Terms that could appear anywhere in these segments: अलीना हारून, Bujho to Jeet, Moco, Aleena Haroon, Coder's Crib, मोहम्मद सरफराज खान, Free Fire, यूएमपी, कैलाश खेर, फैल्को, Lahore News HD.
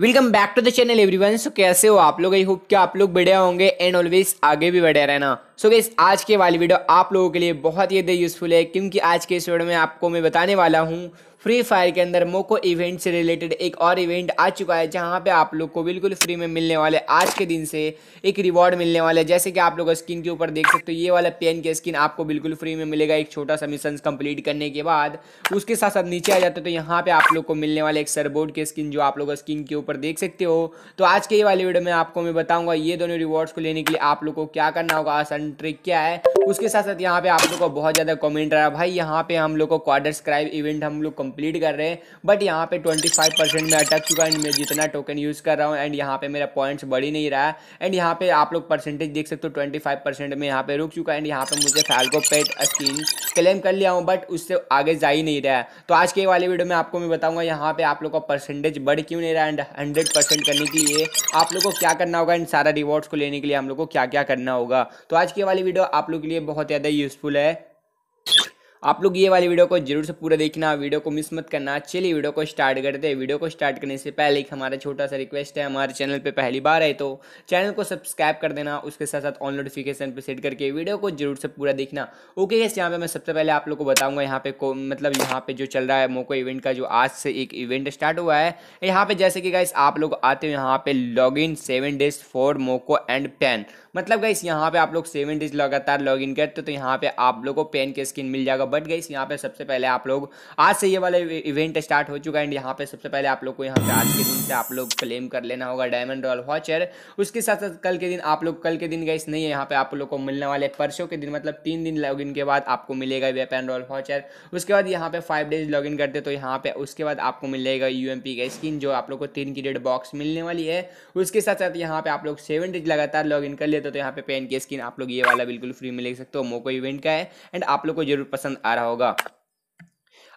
Welcome back to the channel everyone. So कैसे हो आप लोग? आई होप कि आप लोग बढ़िया होंगे एंड ऑलवेज आगे भी बढ़िया रहना। सो गाइस आज के वाली वीडियो आप लोगों के लिए बहुत ही यूज़फुल है, क्योंकि आज के इस वीडियो में आपको मैं बताने वाला हूँ फ्री फायर के अंदर मोको इवेंट से रिलेटेड एक और इवेंट आ चुका है, जहाँ पे आप लोग को बिल्कुल फ्री में मिलने वाले आज के दिन से एक रिवॉर्ड मिलने वाला है। जैसे कि आप लोग स्किन के ऊपर देख सकते हो, ये वाला पेन के स्किन आपको बिल्कुल फ्री में मिलेगा एक छोटा सा मिशन कंप्लीट करने के बाद। उसके साथ साथ नीचे आ जाते तो यहाँ पे आप लोग को मिलने वाला एक सरबोर्ड के स्किन, जो आप लोग स्किन के ऊपर देख सकते हो। तो आज के ये वाले वीडियो में आपको मैं बताऊँगा ये दोनों रिवॉर्ड्स को लेने के लिए आप लोग को क्या करना होगा, आसान ट्रिक क्या है। उसके साथ साथ यहाँ पे आप लोग को बहुत ज़्यादा कॉमेंट रहा भाई, यहाँ पे हम लोग को कॉडर्स क्राइब इवेंट हम लोग कंप्लीट कर रहे हैं, बट यहाँ पे 25% में अटक चुका है एंड मैं जितना टोकन यूज़ कर रहा हूँ एंड यहाँ पे मेरा पॉइंट्स बढ़ ही नहीं रहा है। एंड यहाँ पे आप लोग परसेंटेज देख सकते हो, 25% में यहाँ पे रुक चुका है एंड यहाँ पे मुझे फैल्को पेट स्किन क्लेम कर लिया हूँ, बट उससे आगे जा ही नहीं रहा है। तो आज के वाले वीडियो में आपको मैं बताऊँगा यहाँ पे आप लोग का परसेंटेज बढ़ क्यों नहीं रहा एंड 100% करने के लिए आप लोग को क्या करना होगा एंड सारा रिवॉर्ड्स को लेने के लिए हम लोग को क्या क्या करना होगा। तो आज की वाली वीडियो आप लोग के लिए बहुत ज़्यादा यूज़फुल है, आप लोग ये वाली वीडियो को जरूर से पूरा देखना, वीडियो को मिस मत करना। चलिए वीडियो को स्टार्ट करते हैं। वीडियो को स्टार्ट करने से पहले एक हमारा छोटा सा रिक्वेस्ट है, हमारे चैनल पे पहली बार है तो चैनल को सब्सक्राइब कर देना, उसके साथ साथ ऑन नोटिफिकेशन पे सेट करके वीडियो को जरूर से पूरा देखना। ओके गाइस, यहाँ पे मैं सबसे पहले आप लोग को बताऊँगा यहाँ पे यहाँ पे जो चल रहा है मोको इवेंट का, जो आज से एक इवेंट स्टार्ट हुआ है। यहाँ पे जैसे कि गाइस आप लोग आते हो यहाँ पे login 7 days for Moco and pen, मतलब गाइस यहाँ पे आप लोग 7 days लगातार लॉगिन करते हो तो यहाँ पे आप लोग को पेन के स्किन मिल जाएगा। बट गाइस यहाँ पे सबसे पहले आप लोग आज से ये वाला इवेंट स्टार्ट हो चुका है एंड यहाँ पे सबसे पहले आप लोग को यहाँ पे आज के दिन से आप लोग क्लेम कर लेना होगा डायमंड रॉयल वॉचर। उसके साथ साथ कल के दिन गाइस नहीं है, यहाँ पे आप लोग को मिलने वाले परसों के दिन, मतलब 3 दिन लॉगिन के बाद आपको मिलेगा वेपन रॉयल वॉचर। उसके बाद यहाँ पे 5 days लॉगिन करते तो यहाँ पे उसके बाद आपको मिलेगा यूएमपी का स्किन, जो आप लोग को 3 की रेड बॉक्स मिलने वाली है। उसके साथ साथ यहाँ पे आप लोग 7 days लगातार लॉगिन कर लेते तो यहाँ पे पेन की स्किन आप लोग ये वाला बिल्कुल फ्री में ले सकते हो, मोको इवेंट का है एंड आप लोग को जरूर पसंद आ रहा होगा।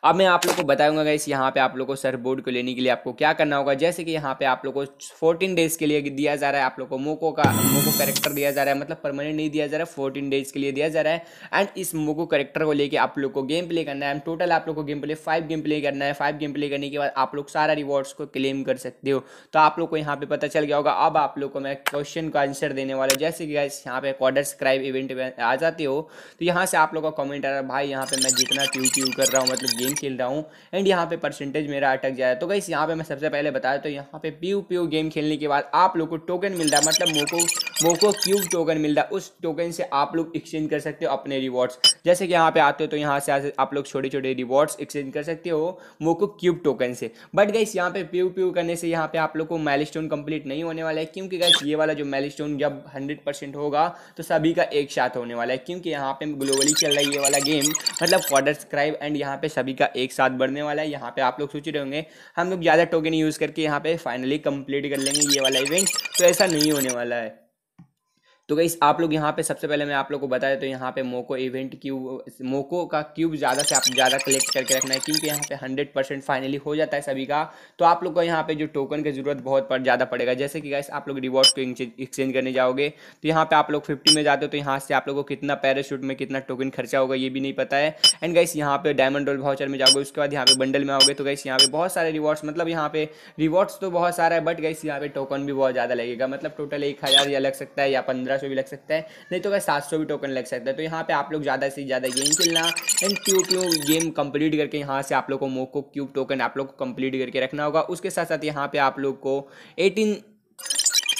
अब मैं आप लोग को बताऊंगा गाइस यहाँ पे आप लोग को सरबोर्ड को लेने के लिए आपको क्या करना होगा। जैसे कि यहाँ पे आप लोग को 14 days के लिए दिया जा रहा है, आप लोग को मोको कैरेक्टर दिया जा रहा है, मतलब परमानेंट नहीं दिया जा रहा है, 14 days के लिए दिया जा रहा है। एंड इस मोको कैरेक्टर को लेके आप लोग को गेम प्ले करना है। टोटल आप लोग को गेम प्ले करना है। 5 गेम प्ले करने के बाद आप लोग सारा रिवॉर्ड्स को क्लेम कर सकते हो। तो आप लोग को यहाँ पे पता चल गया होगा। अब आप लोग को मैं क्वेश्चन का आंसर देने वाला हूँ। जैसे कि गाइस यहाँ पे कॉडर्स क्राइब इवेंट में आ जाते हो तो यहाँ से आप लोग का कॉमेंट आ रहा है भाई, यहाँ पे मैं जितना क्यू कर रहा हूँ, मतलब खेल रहा हूँ एंड यहाँ पे परसेंटेज मेरा अटक जाए। तो गाइस यहाँ पे मैं सबसे पहले बता देता हूँ, यहाँ पे पीयू गेम खेलने के बाद आप लोग को टोकन मिल रहा है, मतलब मोको क्यूब टोकन मिल रहा है। उस टोकन से आप लोग एक्सचेंज कर सकते हो अपने रिवॉर्ड्स। जैसे कि यहाँ पे आते हो तो यहाँ से आप लोग छोटे छोटे रिवॉर्ड्स एक्सचेंज कर सकते हो मोको क्यूब टोकन से। बट गाइस यहाँ पे पीयू करने से यहाँ पे आप लोग को माइलस्टोन कंप्लीट नहीं होने वाला है, क्योंकि गाइस ये वाला जो माइलस्टोन जब 100% होगा तो सभी का एक साथ होने वाला है, क्योंकि यहाँ पे ग्लोबली चल रहा है ये वाला गेम, मतलब कॉडर्स क्राइब एंड यहाँ पे सभी का एक साथ बढ़ने वाला है। यहाँ पे आप लोग सोच रहे होंगे हम लोग ज़्यादा टोकन यूज़ करके यहाँ पे फाइनली कंप्लीट कर लेंगे ये वाला इवेंट, तो ऐसा नहीं होने वाला है। तो गाइस आप लोग यहाँ पे सबसे पहले मैं आप लोग को बता देता हूँ, यहाँ पे मोको इवेंट क्यूब, मोको का क्यूब ज़्यादा से आप ज़्यादा कलेक्ट करके रखना है, क्योंकि यहाँ पे 100% फाइनली हो जाता है सभी का। तो आप लोग को यहाँ पे जो टोकन की ज़रूरत बहुत ज़्यादा पड़ेगा। जैसे कि गाइस आप लोग रिवॉर्ड्स को एक्सचेंज करने जाओगे तो यहाँ पे आप लोग 50 में जाते हो तो यहाँ से आप लोग को कितना पैराशूट में कितना टोकन खर्चा होगा ये भी नहीं पता है। एंड गाइस यहाँ पे डायमंड रोल वाउचर में जाओगे, उसके बाद यहाँ पे बंडल में आओगे तो गाइस यहाँ पे बहुत सारे रिवॉर्ड्स, मतलब यहाँ पे रिवॉर्ड्स तो बहुत सारा है, बट गाइस यहाँ पे टोकन भी बहुत ज़्यादा लगेगा, मतलब टोटल 1000 या लग सकता है या 1500 भी लग सकता है, नहीं तो गाइस 700 भी टोकन लग सकता है। तो यहाँ पे आप लोग ज़्यादा से ज़्यादा गेम खेलना एंड क्यू गेम कंप्लीट करके यहाँ से आप लोग को मोको क्यूब टोकन आप लोग को कंप्लीट करके रखना होगा। उसके साथ साथ यहाँ पे आप लोग को 18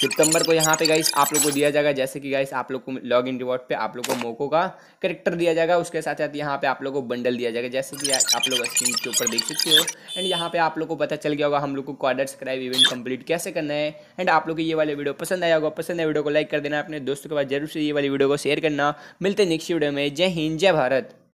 सितंबर को यहाँ पे गाइस आप लोग को दिया जाएगा। जैसे कि गाइस आप लोग को लॉग इन रिवॉर्ड पे आप लोग को मोको का करेक्टर दिया जाएगा, उसके साथ साथ यहाँ पे आप लोग को बंडल दिया जाएगा। जैसे कि आप लोग स्क्रीन के ऊपर देख सकते हो एंड यहाँ पे आप लोग को पता चल गया होगा हम लोग को कॉडर्स क्राइब इवेंट कंप्लीट कैसे करना है। एंड आप लोग को ये वाले वीडियो पसंद आया होगा, पसंद है वीडियो को लाइक कर देना, अपने दोस्तों के पास जरूर से ये वाली वीडियो को शेयर करना। मिलते हैं नेक्स्ट वीडियो में। जय हिंद, जय भारत।